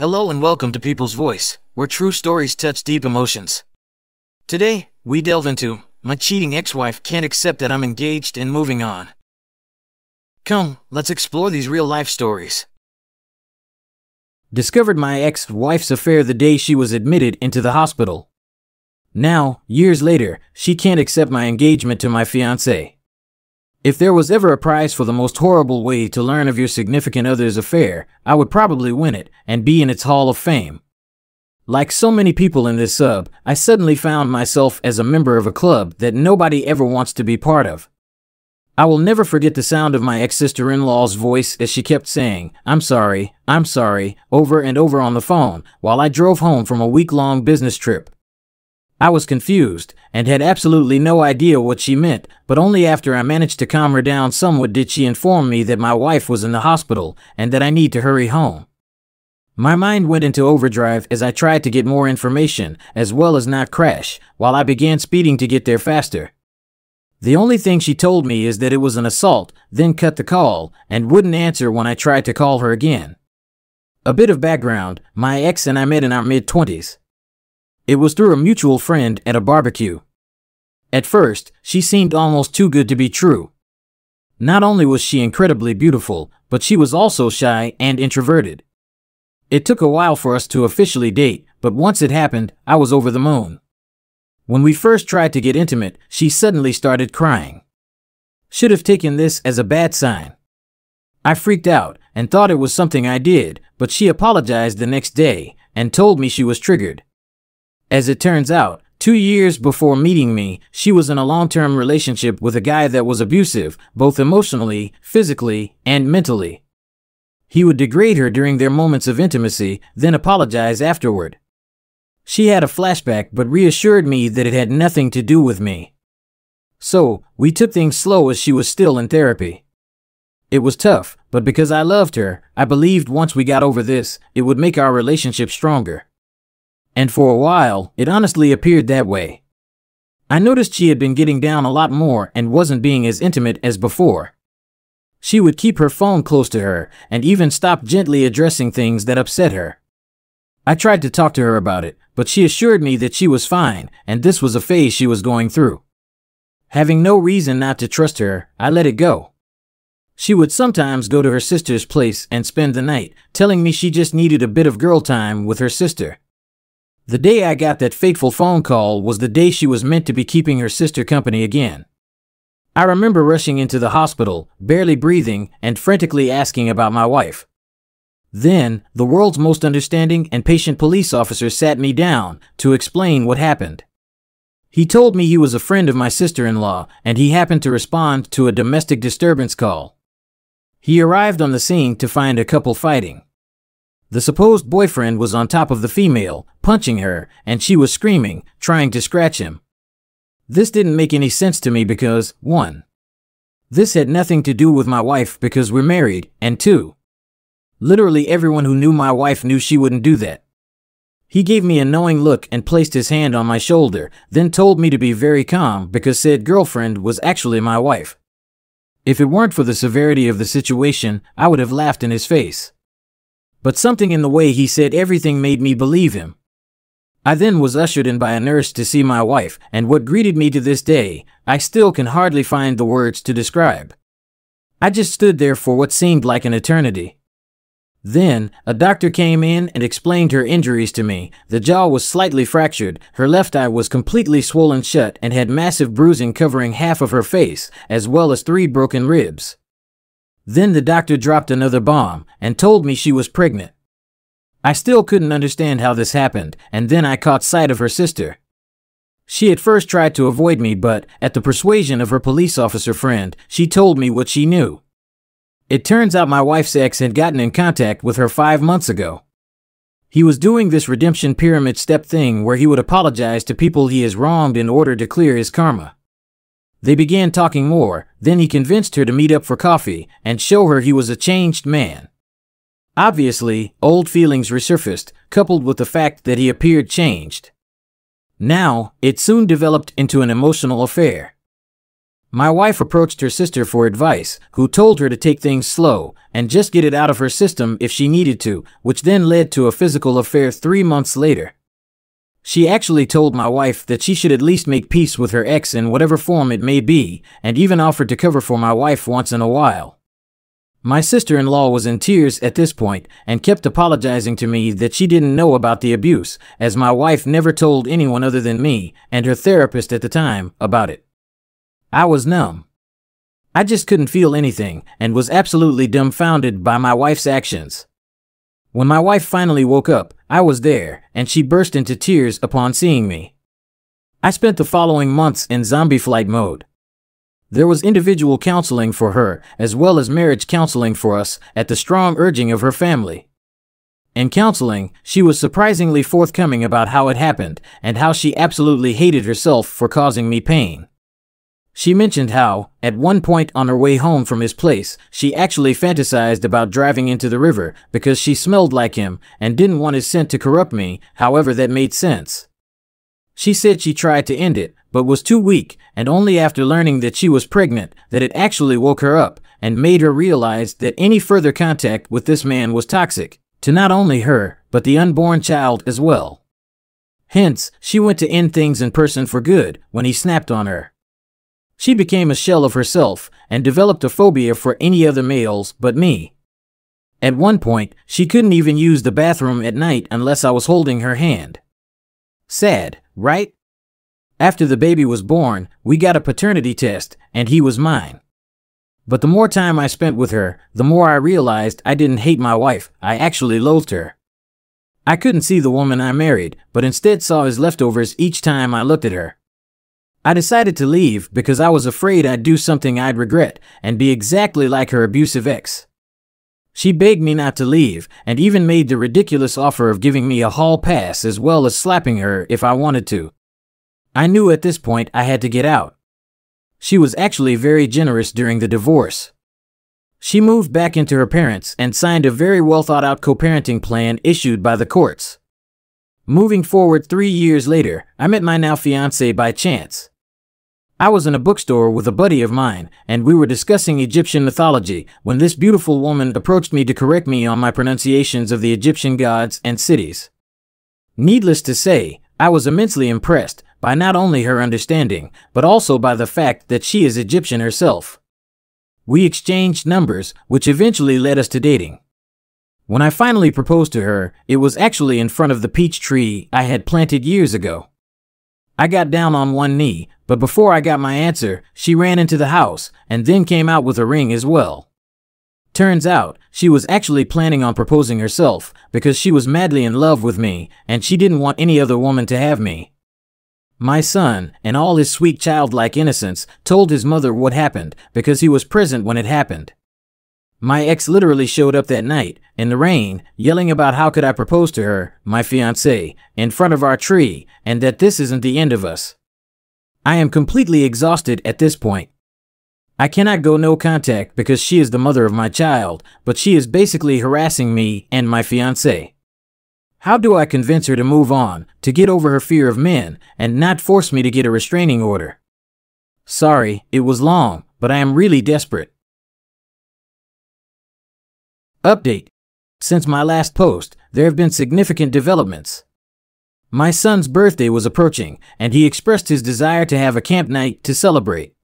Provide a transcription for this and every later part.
Hello and welcome to People's Voice, where true stories touch deep emotions. Today, we delve into, my cheating ex-wife can't accept that I'm engaged and moving on. Come, let's explore these real-life stories. Discovered my ex-wife's affair the day she was admitted into the hospital. Now, years later, she can't accept my engagement to my fiancé. If there was ever a prize for the most horrible way to learn of your significant other's affair, I would probably win it and be in its Hall of Fame. Like so many people in this sub, I suddenly found myself as a member of a club that nobody ever wants to be part of. I will never forget the sound of my ex-sister-in-law's voice as she kept saying, I'm sorry, over and over on the phone while I drove home from a week-long business trip. I was confused and had absolutely no idea what she meant, but only after I managed to calm her down somewhat did she inform me that my wife was in the hospital and that I need to hurry home. My mind went into overdrive as I tried to get more information as well as not crash, while I began speeding to get there faster. The only thing she told me is that it was an assault, then cut the call and wouldn't answer when I tried to call her again. A bit of background, my ex and I met in our mid-20s. It was through a mutual friend at a barbecue. At first, she seemed almost too good to be true. Not only was she incredibly beautiful, but she was also shy and introverted. It took a while for us to officially date, but once it happened, I was over the moon. When we first tried to get intimate, she suddenly started crying. Should have taken this as a bad sign. I freaked out and thought it was something I did, but she apologized the next day and told me she was triggered. As it turns out, 2 years before meeting me, she was in a long-term relationship with a guy that was abusive, both emotionally, physically, and mentally. He would degrade her during their moments of intimacy, then apologize afterward. She had a flashback but reassured me that it had nothing to do with me. So, we took things slow as she was still in therapy. It was tough, but because I loved her, I believed once we got over this, it would make our relationship stronger. And for a while, it honestly appeared that way. I noticed she had been getting down a lot more and wasn't being as intimate as before. She would keep her phone close to her and even stop gently addressing things that upset her. I tried to talk to her about it, but she assured me that she was fine and this was a phase she was going through. Having no reason not to trust her, I let it go. She would sometimes go to her sister's place and spend the night, telling me she just needed a bit of girl time with her sister. The day I got that fateful phone call was the day she was meant to be keeping her sister company again. I remember rushing into the hospital, barely breathing, and frantically asking about my wife. Then, the world's most understanding and patient police officer sat me down to explain what happened. He told me he was a friend of my sister-in-law, and he happened to respond to a domestic disturbance call. He arrived on the scene to find a couple fighting. The supposed boyfriend was on top of the female, punching her, and she was screaming, trying to scratch him. This didn't make any sense to me because, 1. This had nothing to do with my wife because we're married, and 2. Literally everyone who knew my wife knew she wouldn't do that. He gave me a knowing look and placed his hand on my shoulder, then told me to be very calm because said girlfriend was actually my wife. If it weren't for the severity of the situation, I would have laughed in his face. But something in the way he said everything made me believe him. I then was ushered in by a nurse to see my wife, and what greeted me to this day, I still can hardly find the words to describe. I just stood there for what seemed like an eternity. Then, a doctor came in and explained her injuries to me. The jaw was slightly fractured, her left eye was completely swollen shut and had massive bruising covering half of her face, as well as 3 broken ribs. Then the doctor dropped another bomb and told me she was pregnant. I still couldn't understand how this happened, and then I caught sight of her sister. She at first tried to avoid me, but at the persuasion of her police officer friend, she told me what she knew. It turns out my wife's ex had gotten in contact with her 5 months ago. He was doing this redemption pyramid step thing where he would apologize to people he has wronged in order to clear his karma. They began talking more, then he convinced her to meet up for coffee and show her he was a changed man. Obviously, old feelings resurfaced, coupled with the fact that he appeared changed. Now, it soon developed into an emotional affair. My wife approached her sister for advice, who told her to take things slow and just get it out of her system if she needed to, which then led to a physical affair 3 months later. She actually told my wife that she should at least make peace with her ex in whatever form it may be, and even offered to cover for my wife once in a while. My sister-in-law was in tears at this point and kept apologizing to me that she didn't know about the abuse, as my wife never told anyone other than me and her therapist at the time about it. I was numb. I just couldn't feel anything and was absolutely dumbfounded by my wife's actions. When my wife finally woke up, I was there, and she burst into tears upon seeing me. I spent the following months in zombie flight mode. There was individual counseling for her, as well as marriage counseling for us, at the strong urging of her family. In counseling, she was surprisingly forthcoming about how it happened and how she absolutely hated herself for causing me pain. She mentioned how, at one point on her way home from his place, she actually fantasized about driving into the river because she smelled like him and didn't want his scent to corrupt me, however that made sense. She said she tried to end it, but was too weak, and only after learning that she was pregnant that it actually woke her up and made her realize that any further contact with this man was toxic to not only her, but the unborn child as well. Hence, she went to end things in person for good when he snapped on her. She became a shell of herself and developed a phobia for any other males but me. At one point, she couldn't even use the bathroom at night unless I was holding her hand. Sad, right? After the baby was born, we got a paternity test, and he was mine. But the more time I spent with her, the more I realized I didn't hate my wife, I actually loathed her. I couldn't see the woman I married, but instead saw his leftovers each time I looked at her. I decided to leave because I was afraid I'd do something I'd regret and be exactly like her abusive ex. She begged me not to leave and even made the ridiculous offer of giving me a hall pass as well as slapping her if I wanted to. I knew at this point I had to get out. She was actually very generous during the divorce. She moved back into her parents' and signed a very well-thought-out co-parenting plan issued by the courts. Moving forward 3 years later, I met my now fiancé by chance. I was in a bookstore with a buddy of mine, and we were discussing Egyptian mythology when this beautiful woman approached me to correct me on my pronunciations of the Egyptian gods and cities. Needless to say, I was immensely impressed by not only her understanding, but also by the fact that she is Egyptian herself. We exchanged numbers, which eventually led us to dating. When I finally proposed to her, it was actually in front of the peach tree I had planted years ago. I got down on one knee, but before I got my answer, she ran into the house and then came out with a ring as well. Turns out, she was actually planning on proposing herself because she was madly in love with me and she didn't want any other woman to have me. My son, in all his sweet childlike innocence, told his mother what happened because he was present when it happened. My ex literally showed up that night, in the rain, yelling about how could I propose to her, my fiancée, in front of our tree, and that this isn't the end of us. I am completely exhausted at this point. I cannot go no contact because she is the mother of my child, but she is basically harassing me and my fiancée. How do I convince her to move on, to get over her fear of men, and not force me to get a restraining order? Sorry, it was long, but I am really desperate. Update. Since my last post, there have been significant developments. My son's birthday was approaching, and he expressed his desire to have a camp night to celebrate.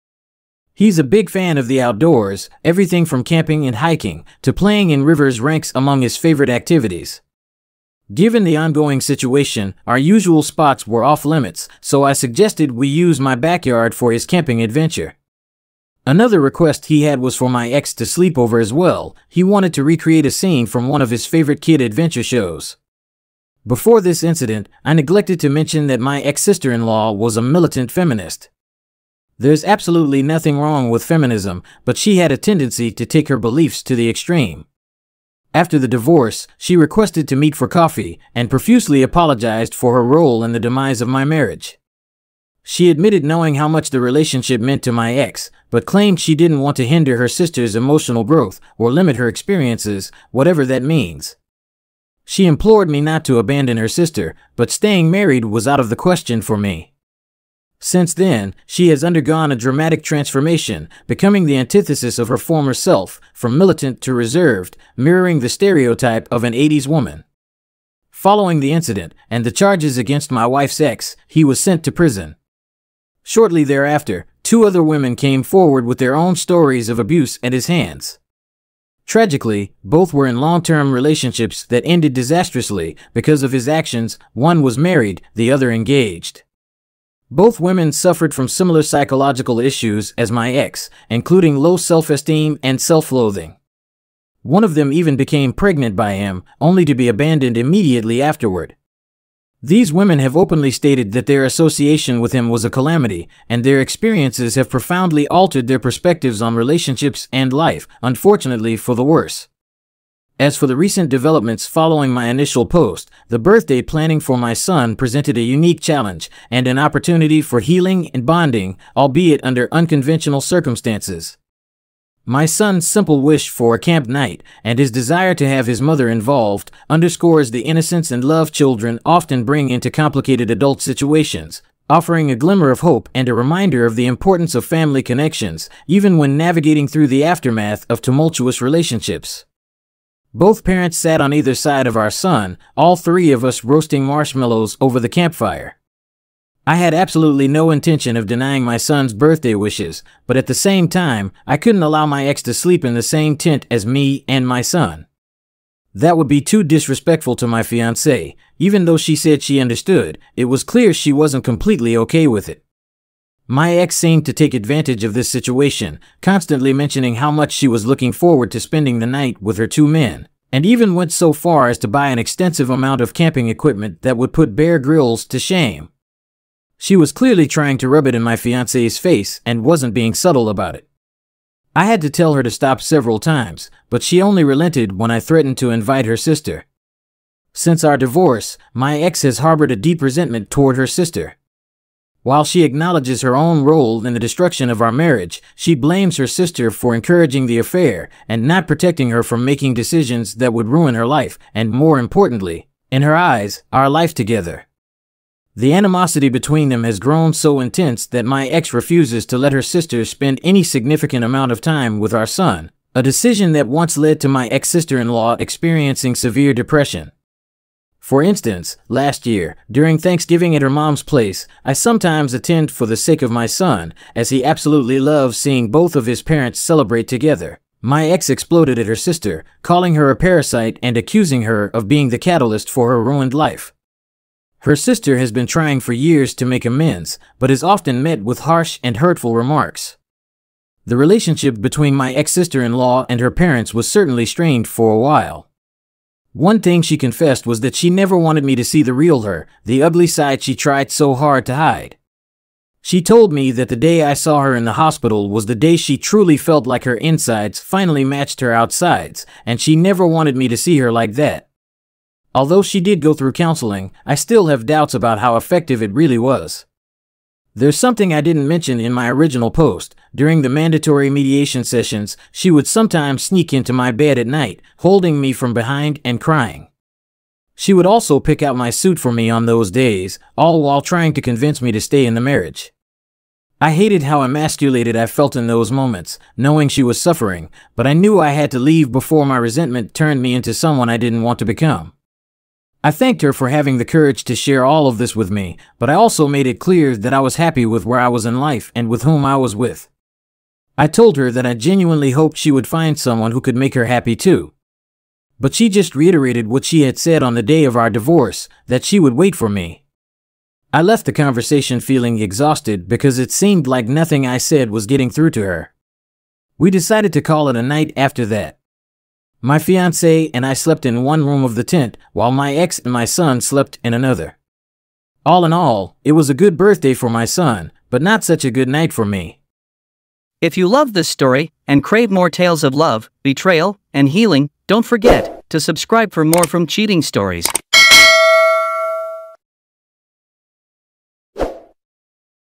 He's a big fan of the outdoors, everything from camping and hiking to playing in rivers ranks among his favorite activities. Given the ongoing situation, our usual spots were off limits, so I suggested we use my backyard for his camping adventure. Another request he had was for my ex to sleep over as well. He wanted to recreate a scene from one of his favorite kid adventure shows. Before this incident, I neglected to mention that my ex-sister-in-law was a militant feminist. There's absolutely nothing wrong with feminism, but she had a tendency to take her beliefs to the extreme. After the divorce, she requested to meet for coffee and profusely apologized for her role in the demise of my marriage. She admitted knowing how much the relationship meant to my ex, but claimed she didn't want to hinder her sister's emotional growth or limit her experiences, whatever that means. She implored me not to abandon her sister, but staying married was out of the question for me. Since then, she has undergone a dramatic transformation, becoming the antithesis of her former self, from militant to reserved, mirroring the stereotype of an 80s woman. Following the incident and the charges against my wife's ex, he was sent to prison. Shortly thereafter, two other women came forward with their own stories of abuse at his hands. Tragically, both were in long-term relationships that ended disastrously because of his actions. One was married, the other engaged. Both women suffered from similar psychological issues as my ex, including low self-esteem and self-loathing. One of them even became pregnant by him, only to be abandoned immediately afterward. These women have openly stated that their association with him was a calamity, and their experiences have profoundly altered their perspectives on relationships and life, unfortunately for the worse. As for the recent developments following my initial post, the birthday planning for my son presented a unique challenge and an opportunity for healing and bonding, albeit under unconventional circumstances. My son's simple wish for a camp night and his desire to have his mother involved underscores the innocence and love children often bring into complicated adult situations, offering a glimmer of hope and a reminder of the importance of family connections, even when navigating through the aftermath of tumultuous relationships. Both parents sat on either side of our son, all three of us roasting marshmallows over the campfire. I had absolutely no intention of denying my son's birthday wishes, but at the same time, I couldn't allow my ex to sleep in the same tent as me and my son. That would be too disrespectful to my fiancée. Even though she said she understood, it was clear she wasn't completely okay with it. My ex seemed to take advantage of this situation, constantly mentioning how much she was looking forward to spending the night with her two men, and even went so far as to buy an extensive amount of camping equipment that would put Bear Grylls to shame. She was clearly trying to rub it in my fiancé's face and wasn't being subtle about it. I had to tell her to stop several times, but she only relented when I threatened to invite her sister. Since our divorce, my ex has harbored a deep resentment toward her sister. While she acknowledges her own role in the destruction of our marriage, she blames her sister for encouraging the affair and not protecting her from making decisions that would ruin her life and, more importantly, in her eyes, our life together. The animosity between them has grown so intense that my ex refuses to let her sister spend any significant amount of time with our son, a decision that once led to my ex-sister-in-law experiencing severe depression. For instance, last year, during Thanksgiving at her mom's place, I sometimes attend for the sake of my son, as he absolutely loves seeing both of his parents celebrate together. My ex exploded at her sister, calling her a parasite and accusing her of being the catalyst for her ruined life. Her sister has been trying for years to make amends, but is often met with harsh and hurtful remarks. The relationship between my ex-sister-in-law and her parents was certainly strained for a while. One thing she confessed was that she never wanted me to see the real her, the ugly side she tried so hard to hide. She told me that the day I saw her in the hospital was the day she truly felt like her insides finally matched her outsides, and she never wanted me to see her like that. Although she did go through counseling, I still have doubts about how effective it really was. There's something I didn't mention in my original post. During the mandatory mediation sessions, she would sometimes sneak into my bed at night, holding me from behind and crying. She would also pick out my suit for me on those days, all while trying to convince me to stay in the marriage. I hated how emasculated I felt in those moments, knowing she was suffering, but I knew I had to leave before my resentment turned me into someone I didn't want to become. I thanked her for having the courage to share all of this with me, but I also made it clear that I was happy with where I was in life and with whom I was with. I told her that I genuinely hoped she would find someone who could make her happy too. But she just reiterated what she had said on the day of our divorce, that she would wait for me. I left the conversation feeling exhausted because it seemed like nothing I said was getting through to her. We decided to call it a night after that. My fiancé and I slept in one room of the tent, while my ex and my son slept in another. All in all, it was a good birthday for my son, but not such a good night for me. If you love this story and crave more tales of love, betrayal, and healing, don't forget to subscribe for more from Cheating Stories.